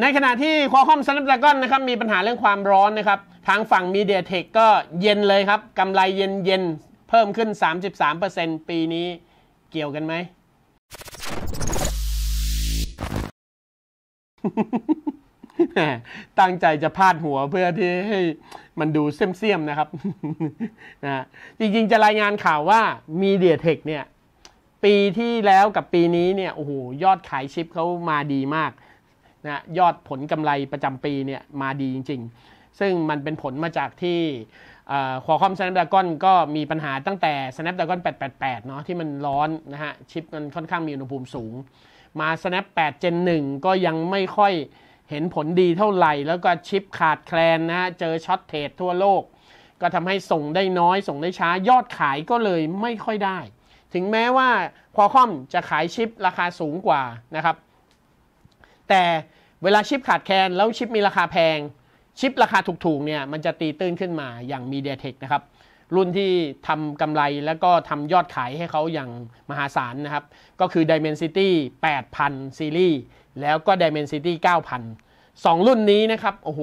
ในขณะที่ Qualcomm Snapdragon นะครับมีปัญหาเรื่องความร้อนนะครับทางฝั่ง MediaTek ก็เย็นเลยครับกำไรเย็นเพิ่มขึ้น 33% ปีนี้เกี่ยวกันไหม ตั้งใจจะพาดหัวเพื่อที่ให้มันดูเสี้ยมๆนะครับ จริงๆจะรายงานข่าวว่า MediaTek เนี่ยปีที่แล้วกับปีนี้เนี่ยโอ้โหยอดขายชิปเขามาดีมากนะยอดผลกำไรประจำปีเนี่ยมาดีจริงๆซึ่งมันเป็นผลมาจากที่Qualcomm Snapdragon ก็มีปัญหาตั้งแต่ Snapdragon 888 เนาะที่มันร้อนนะฮะชิปมันค่อนข้างมีอุณหภูมิสูงมา Snap 8 Gen 1ก็ยังไม่ค่อยเห็นผลดีเท่าไหร่แล้วก็ชิปขาดแคลนนะฮะเจอช็อตเทรดทั่วโลกก็ทำให้ส่งได้น้อยส่งได้ช้ายอดขายก็เลยไม่ค่อยได้ถึงแม้ว่า Qualcomm จะขายชิปราคาสูงกว่านะครับแต่เวลาชิปขาดแคลนแล้วชิปมีราคาแพงชิปราคาถูกๆเนี่ยมันจะตีตื้นขึ้นมาอย่าง MediaTek นะครับรุ่นที่ทำกำไรแล้วก็ทำยอดขายให้เขาอย่างมหาศาลนะครับก็คือ Dimensity 8000 ซีรีส์แล้วก็ Dimensity 9000 2 รุ่นนี้นะครับโอ้โห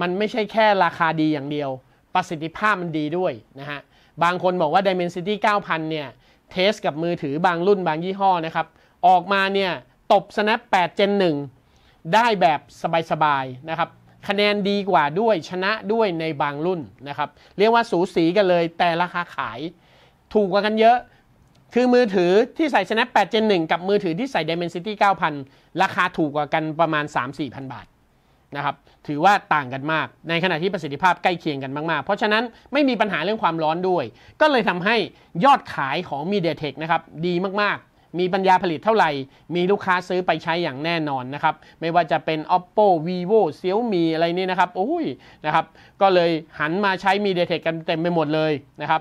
มันไม่ใช่แค่ราคาดีอย่างเดียวประสิทธิภาพมันดีด้วยนะฮะบางคนบอกว่า Dimensity 9000 เนี่ยเทสกับมือถือบางรุ่นบางยี่ห้อนะครับออกมาเนี่ยตบ Snap 8 Gen 1ได้แบบสบายๆนะครับคะแนนดีกว่าด้วยชนะด้วยในบางรุ่นนะครับเรียกว่าสูสีกันเลยแต่ราคาขายถูกกว่ากันเยอะคือมือถือที่ใส่ Snap 8 Gen 1กับมือถือที่ใส่ Dimensity 9000 ราคาถูกกว่ากันประมาณ 3-4,000 บาทนะครับถือว่าต่างกันมากในขณะที่ประสิทธิภาพใกล้เคียงกันมากๆเพราะฉะนั้นไม่มีปัญหาเรื่องความร้อนด้วยก็เลยทำให้ยอดขายของ MediaTek นะครับดีมากๆมีปัญญาผลิตเท่าไหร่มีลูกค้าซื้อไปใช้อย่างแน่นอนนะครับไม่ว่าจะเป็น Oppo Vivo Xiaomi อะไรนี่นะครับโอ้ยนะครับก็เลยหันมาใช้ MediaTek กันเต็มไปหมดเลยนะครับ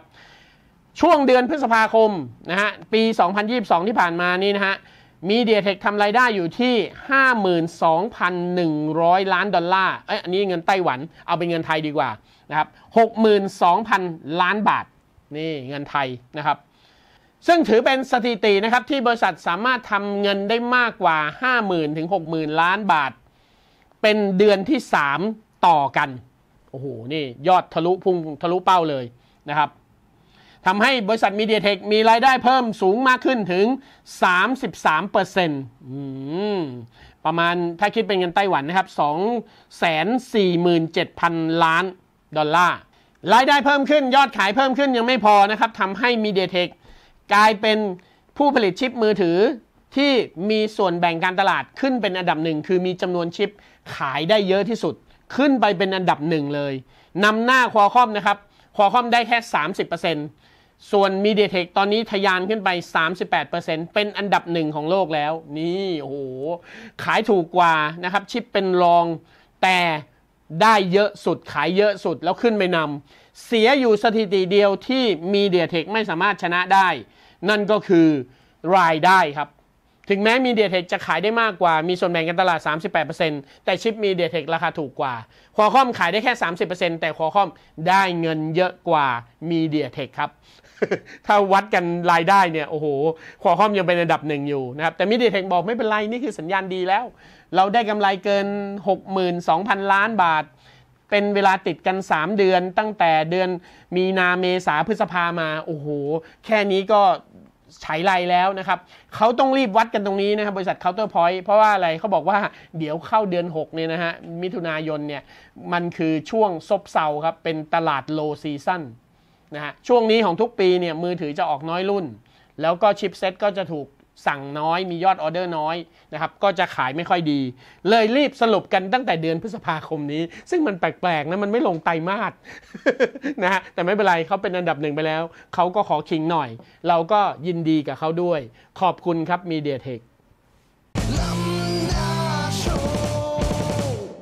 ช่วงเดือนพฤษภาคมนะฮะปี 2022 ที่ผ่านมานี่นะฮะ MediaTek ทำรายได้อยู่ที่ 52,100 ล้านดอลลาร์อันนี้เงินไต้หวันเอาเป็นเงินไทยดีกว่านะครับ 62,000 ล้านบาทนี่เงินไทยนะครับซึ่งถือเป็นสถิตินะครับที่บริษัทสามารถทำเงินได้มากกว่า 50,000 ถึง 60,000 ล้านบาทเป็นเดือนที่ 3 ต่อกันโอ้โหนี่ยอดทะลุพุ่งทะลุเป้าเลยนะครับทำให้บริษัท MediaTek มีรายได้เพิ่มสูงมากขึ้นถึง 33% ประมาณถ้าคิดเป็นเงินไต้หวันนะครับ 247,000 ล้านดอลลาร์รายได้เพิ่มขึ้นยอดขายเพิ่มขึ้นยังไม่พอนะครับทำให้ MediaTekกลายเป็นผู้ผลิตชิปมือถือที่มีส่วนแบ่งการตลาดขึ้นเป็นอันดับหนึ่งคือมีจำนวนชิปขายได้เยอะที่สุดขึ้นไปเป็นอันดับหนึ่งเลยนำหน้า Qualcomm นะครับ Qualcomm ได้แค่ 30% ส่วน MediaTek ตอนนี้ทะยานขึ้นไป 38% เป็นอันดับหนึ่งของโลกแล้วนี่โอ้โหขายถูกกว่านะครับชิปเป็นรองแต่ได้เยอะสุดขายเยอะสุดแล้วขึ้นไปนำเสียอยู่สถิติเดียวที่ MediaTek ไม่สามารถชนะได้นั่นก็คือรายได้ครับถึงแม้ MediaTek จะขายได้มากกว่ามีส่วนแบ่งการตลาด 38% แต่ชิป MediaTek ราคาถูกกว่า Qualcomm ขายได้แค่ 30% แต่ Qualcomm ได้เงินเยอะกว่า MediaTek ครับ ถ้าวัดกันรายได้เนี่ยโอ้โห Qualcomm ยังเป็นอันดับหนึ่งอยู่นะครับแต่ MediaTek บอกไม่เป็นไรนี่คือสัญญาณดีแล้วเราได้กำไรเกิน 62,000 ล้านบาทเป็นเวลาติดกัน3เดือนตั้งแต่เดือนมีนาเมษาพฤษภามาโอ้โหแค่นี้ก็ใช้ไรแล้วนะครับเขาต้องรีบวัดกันตรงนี้นะครับบริษัท Counterpoint เพราะว่าอะไรเขาบอกว่าเดี๋ยวเข้าเดือน6เนี่ยนะฮะมิถุนายนเนี่ยมันคือช่วงซบเซาครับเป็นตลาด low season นะฮะช่วงนี้ของทุกปีเนี่ยมือถือจะออกน้อยรุ่นแล้วก็ชิปเซ็ตก็จะถูกสั่งน้อยมียอดออเดอร์น้อยนะครับก็จะขายไม่ค่อยดีเลยรีบสรุปกันตั้งแต่เดือนพฤษภาคมนี้ซึ่งมันแปลกๆนะมันไม่ลงไตรมาส นะฮะแต่ไม่เป็นไรเขาเป็นอันดับหนึ่งไปแล้วเขาก็ขอคิงหน่อยเราก็ยินดีกับเขาด้วยขอบคุณครับ MediaTek